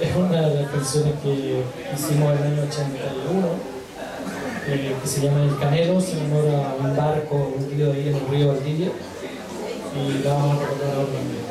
es una de las canciones que hicimos en el año 81, que se llama El Canelos, en honor a un barco hundido ahí en el río Valdivia, y la vamos a recordar ahora también.